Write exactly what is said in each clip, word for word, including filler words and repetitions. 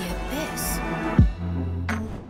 The Abyss.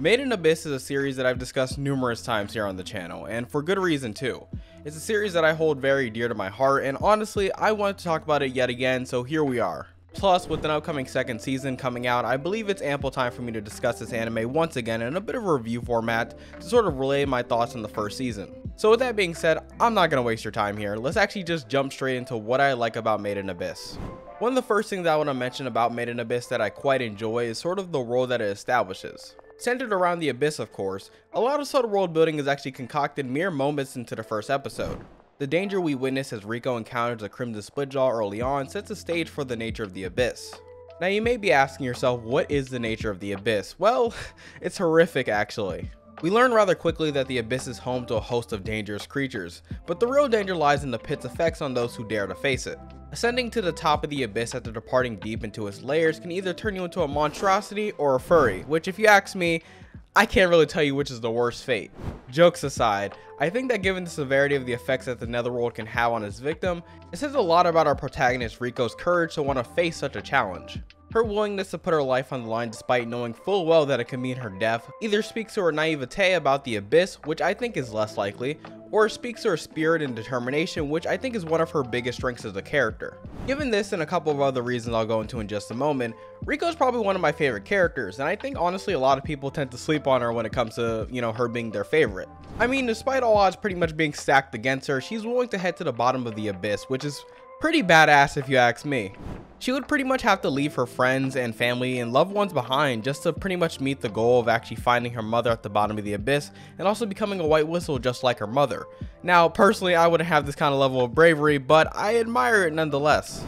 Made in Abyss is a series that I've discussed numerous times here on the channel, and for good reason too. It's a series that I hold very dear to my heart, and honestly, I wanted to talk about it yet again, so here we are. Plus, with an upcoming second season coming out, I believe it's ample time for me to discuss this anime once again in a bit of a review format to sort of relay my thoughts on the first season. So with that being said, I'm not going to waste your time here. Let's actually just jump straight into what I like about Made in Abyss. One of the first things I want to mention about Made in Abyss that I quite enjoy is sort of the world that it establishes. Centered around the Abyss, of course, a lot of subtle world building is actually concocted mere moments into the first episode. The danger we witness as Riko encounters a Crimson Splitjaw early on sets the stage for the nature of the Abyss. Now you may be asking yourself, what is the nature of the Abyss? Well, it's horrific actually. We learn rather quickly that the Abyss is home to a host of dangerous creatures, but the real danger lies in the pit's effects on those who dare to face it. Ascending to the top of the Abyss after departing deep into its layers can either turn you into a monstrosity or a furry, which if you ask me, I can't really tell you which is the worst fate. Jokes aside, I think that given the severity of the effects that the Netherworld can have on its victim, it says a lot about our protagonist Riko's courage to want to face such a challenge. Her willingness to put her life on the line despite knowing full well that it could mean her death either speaks to her naivete about the Abyss, which I think is less likely, or speaks to her spirit and determination, which I think is one of her biggest strengths as a character. Given this and a couple of other reasons I'll go into in just a moment, Riko is probably one of my favorite characters, and I think honestly a lot of people tend to sleep on her when it comes to, you know, her being their favorite. I mean, despite all odds pretty much being stacked against her, she's willing to head to the bottom of the Abyss, which is pretty badass if you ask me. She would pretty much have to leave her friends and family and loved ones behind just to pretty much meet the goal of actually finding her mother at the bottom of the Abyss and also becoming a White Whistle just like her mother. Now, personally, I wouldn't have this kind of level of bravery, but I admire it nonetheless.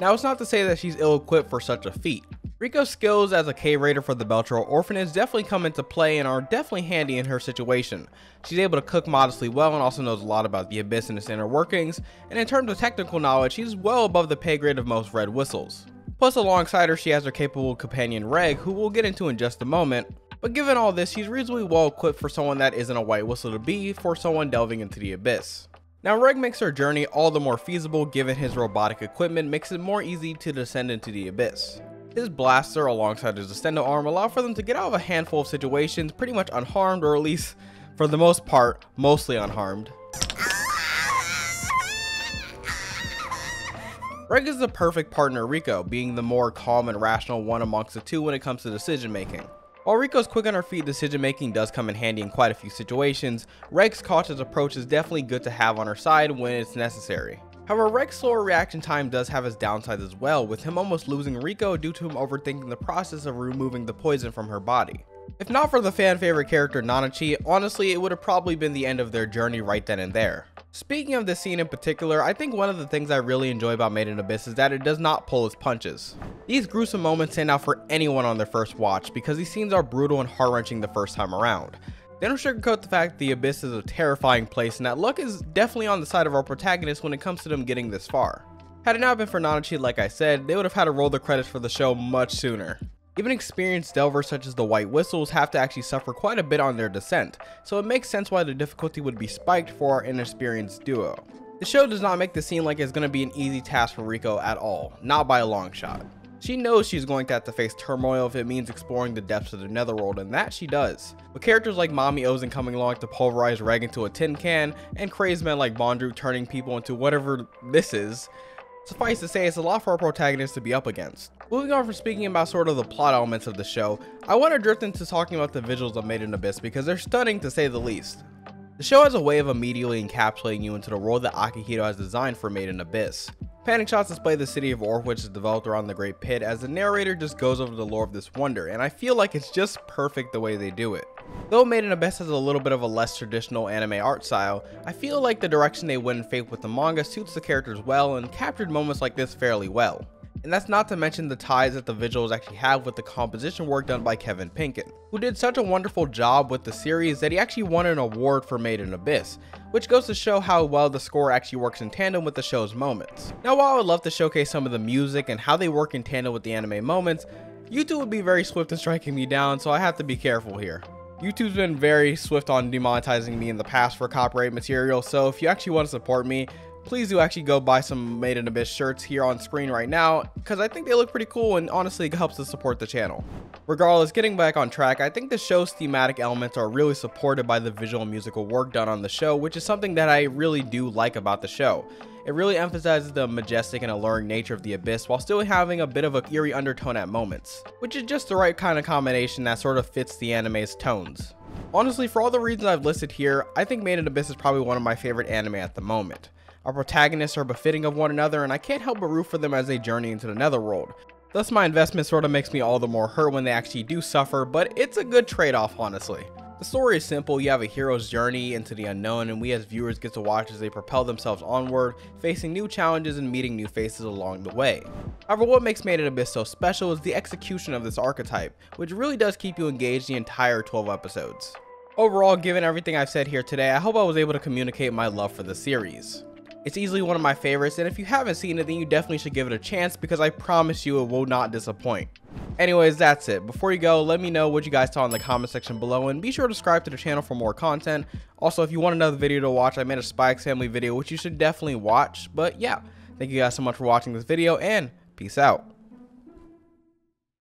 Now, it's not to say that she's ill-equipped for such a feat. Riko's skills as a K-Raider for the Beltral Orphanage definitely come into play and are definitely handy in her situation. She's able to cook modestly well and also knows a lot about the Abyss and its inner workings, and in terms of technical knowledge, she's well above the pay grade of most Red Whistles. Plus, alongside her, she has her capable companion Reg, who we'll get into in just a moment, but given all this, she's reasonably well equipped for someone that isn't a White Whistle to be for someone delving into the Abyss. Now, Reg makes her journey all the more feasible given his robotic equipment makes it more easy to descend into the Abyss. His blaster alongside his extendo arm allow for them to get out of a handful of situations pretty much unharmed, or at least for the most part, mostly unharmed. Reg is the perfect partner Riko, being the more calm and rational one amongst the two when it comes to decision making. While Riko's quick on her feet decision making does come in handy in quite a few situations, Reg's cautious approach is definitely good to have on her side when it's necessary. However, Reg's slower reaction time does have his downsides as well, with him almost losing Riko due to him overthinking the process of removing the poison from her body. If not for the fan favorite character Nanachi, honestly, it would have probably been the end of their journey right then and there. Speaking of this scene in particular, I think one of the things I really enjoy about Made in Abyss is that it does not pull its punches. These gruesome moments stand out for anyone on their first watch because these scenes are brutal and heart-wrenching the first time around. They don't sugarcoat the fact the Abyss is a terrifying place, and that luck is definitely on the side of our protagonist when it comes to them getting this far. Had it not been for Nanachi, like I said, they would have had to roll the credits for the show much sooner. Even experienced delvers such as the White Whistles have to actually suffer quite a bit on their descent, so it makes sense why the difficulty would be spiked for our inexperienced duo. The show does not make this seem like it's going to be an easy task for Riko at all, not by a long shot. She knows she's going to have to face turmoil if it means exploring the depths of the Netherworld, and that she does. With characters like Mommy Ozen coming along to pulverize Reg into a tin can, and crazed men like Bondru turning people into whatever this is, suffice to say it's a lot for our protagonist to be up against. Moving on from speaking about sort of the plot elements of the show, I want to drift into talking about the visuals of Made in Abyss because they're stunning to say the least. The show has a way of immediately encapsulating you into the world that Akihito has designed for Made in Abyss. Panic shots display the city of Orph, which is developed around the Great Pit, as the narrator just goes over the lore of this wonder, and I feel like it's just perfect the way they do it. Though Made in Abyss has a little bit of a less traditional anime art style, I feel like the direction they went in faith with the manga suits the characters well and captured moments like this fairly well. And that's not to mention the ties that the visuals actually have with the composition work done by Kevin Pinkin, who did such a wonderful job with the series that he actually won an award for Made in Abyss, which goes to show how well the score actually works in tandem with the show's moments. Now, while I would love to showcase some of the music and how they work in tandem with the anime moments, YouTube would be very swift in striking me down, so I have to be careful here. YouTube's been very swift on demonetizing me in the past for copyright material, so if you actually want to support me, please do actually go buy some Made in Abyss shirts here on screen right now, because I think they look pretty cool and honestly helps to support the channel. Regardless, getting back on track, I think the show's thematic elements are really supported by the visual and musical work done on the show, which is something that I really do like about the show. It really emphasizes the majestic and alluring nature of the Abyss while still having a bit of an eerie undertone at moments, which is just the right kind of combination that sort of fits the anime's tones. Honestly, for all the reasons I've listed here, I think Made in Abyss is probably one of my favorite anime at the moment. Our protagonists are befitting of one another, and I can't help but root for them as they journey into the netherworld. Thus, my investment sort of makes me all the more hurt when they actually do suffer, but it's a good trade-off, honestly. The story is simple. You have a hero's journey into the unknown, and we as viewers get to watch as they propel themselves onward, facing new challenges and meeting new faces along the way. However, what makes Made in Abyss so special is the execution of this archetype, which really does keep you engaged the entire twelve episodes. Overall, given everything I've said here today, I hope I was able to communicate my love for the series. It's easily one of my favorites, and if you haven't seen it, then you definitely should give it a chance because I promise you it will not disappoint. Anyways, that's it. Before you go, let me know what you guys saw in the comment section below, and be sure to subscribe to the channel for more content. Also, if you want another video to watch, I made a Spy x Family video, which you should definitely watch. But yeah, thank you guys so much for watching this video, and peace out.